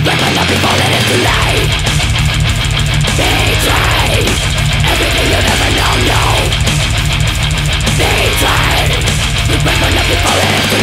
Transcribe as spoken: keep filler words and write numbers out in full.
it back on the people that it's too late. Betray everything you never know, no. Betray it back on the people that it's too late.